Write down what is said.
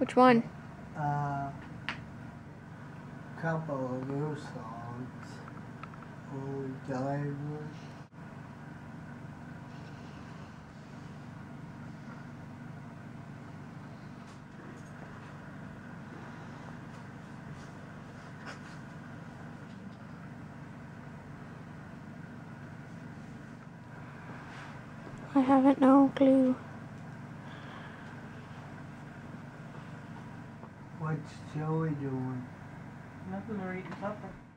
Which one? A couple of new songs. Old Diver. I haven't no clue. What's Joey doing? Nothing, we're eating supper.